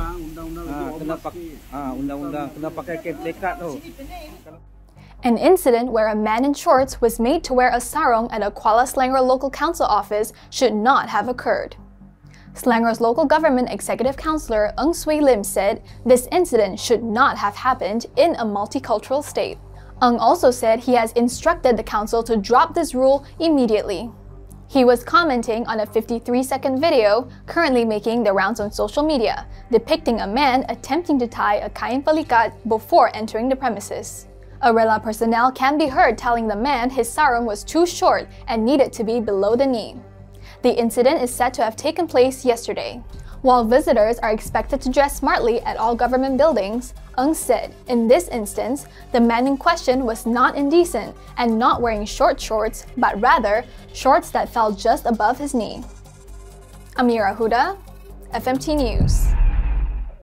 lah undang-undang undang-undang kena pakai kain pelikat tu. An incident where a man in shorts was made to wear a sarong at a Kuala Selangor local council office should not have occurred. Selangor's local government executive councillor Ng Suee Lim said this incident should not have happened in a multicultural state. Ng also said he has instructed the council to drop this rule immediately. He was commenting on a 53-second video currently making the rounds on social media, depicting a man attempting to tie a kain pelikat before entering the premises. A Rela personnel can be heard telling the man his sarong was too short and needed to be below the knee. The incident is said to have taken place yesterday. While visitors are expected to dress smartly at all government buildings, Ng said, in this instance, the man in question was not indecent and not wearing short shorts, but rather shorts that fell just above his knee. Amir Ahuda, FMT News.